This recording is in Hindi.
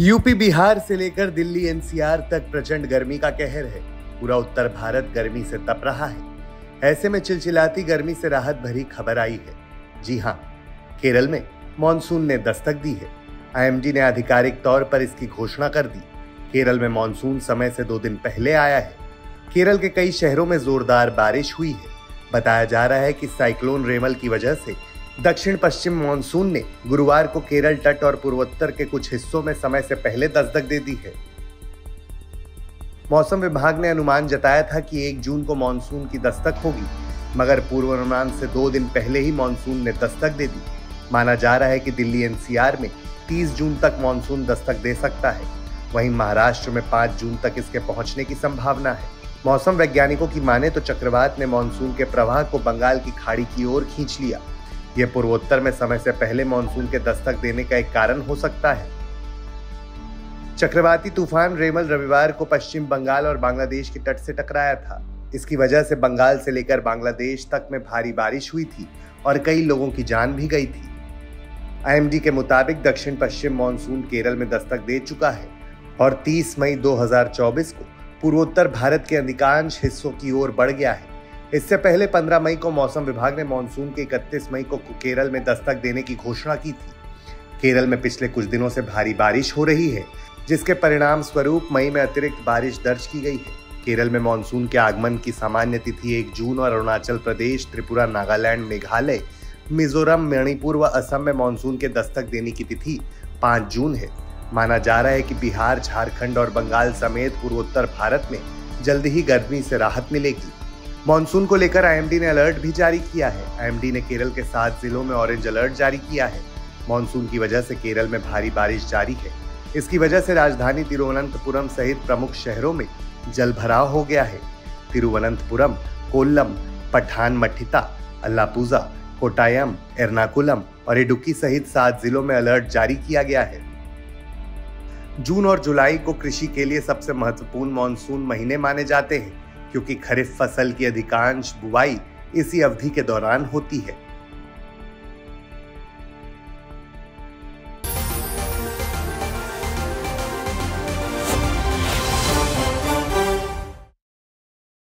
यूपी बिहार से लेकर दिल्ली एनसीआर तक प्रचंड गर्मी का कहर है। पूरा उत्तर भारत गर्मी से तप रहा है। ऐसे में चिलचिलाती गर्मी से राहत भरी खबर आई है। जी हाँ, केरल में मॉनसून ने दस्तक दी है। आईएमडी ने आधिकारिक तौर पर इसकी घोषणा कर दी। केरल में मॉनसून समय से 2 दिन पहले आया है। केरल के कई शहरों में जोरदार बारिश हुई है। बताया जा रहा है कि साइक्लोन रेमल की वजह से दक्षिण पश्चिम मॉनसून ने गुरुवार को केरल तट और पूर्वोत्तर के कुछ हिस्सों में समय से पहले दस्तक दे दी है। मौसम विभाग ने अनुमान जताया था कि 1 जून को मॉनसून की दस्तक होगी, मगर पूर्वानुमान से 2 दिन पहले ही मॉनसून ने दस्तक दे दी। माना जा रहा है कि दिल्ली एनसीआर में 30 जून तक मॉनसून दस्तक दे सकता है। वहीं महाराष्ट्र में 5 जून तक इसके पहुंचने की संभावना है। मौसम वैज्ञानिकों की माने तो चक्रवात ने मॉनसून के प्रवाह को बंगाल की खाड़ी की ओर खींच लिया। यह पूर्वोत्तर में समय से पहले मॉनसून के दस्तक देने का एक कारण हो सकता है। चक्रवाती तूफान रेमल रविवार को पश्चिम बंगाल और बांग्लादेश के तट से टकराया था। इसकी वजह से बंगाल से लेकर बांग्लादेश तक में भारी बारिश हुई थी और कई लोगों की जान भी गई थी। आईएमडी के मुताबिक दक्षिण पश्चिम मॉनसून केरल में दस्तक दे चुका है और 30 मई 2024 को पूर्वोत्तर भारत के अधिकांश हिस्सों की ओर बढ़ गया है। इससे पहले 15 मई को मौसम विभाग ने मॉनसून के 31 मई को केरल में दस्तक देने की घोषणा की थी। केरल में पिछले कुछ दिनों से भारी बारिश हो रही है, जिसके परिणाम स्वरूप मई में अतिरिक्त बारिश दर्ज की गई है। केरल में मॉनसून के आगमन की सामान्य तिथि 1 जून और अरुणाचल प्रदेश, त्रिपुरा, नागालैंड, मेघालय, मिजोरम, मणिपुर व असम में मॉनसून के दस्तक देने की तिथि 5 जून है। माना जा रहा है कि बिहार, झारखंड और बंगाल समेत पूर्वोत्तर भारत में जल्द ही गर्मी से राहत मिलेगी। मॉनसून को लेकर आईएमडी ने अलर्ट भी जारी किया है। आईएमडी ने केरल के 7 जिलों में ऑरेंज अलर्ट जारी किया है। मॉनसून की वजह से केरल में भारी बारिश जारी है। इसकी वजह से राजधानी तिरुवनंतपुरम सहित प्रमुख शहरों में जलभराव हो गया है। तिरुवनंतपुरम, कोल्लम, पठानमट्टीता, अलाप्पुझा, कोट्टायम, एर्नाकुलम और एडुक्की सहित 7 जिलों में अलर्ट जारी किया गया है। जून और जुलाई को कृषि के लिए सबसे महत्वपूर्ण मॉनसून महीने माने जाते हैं, क्योंकि खरीफ फसल की अधिकांश बुवाई इसी अवधि के दौरान होती है।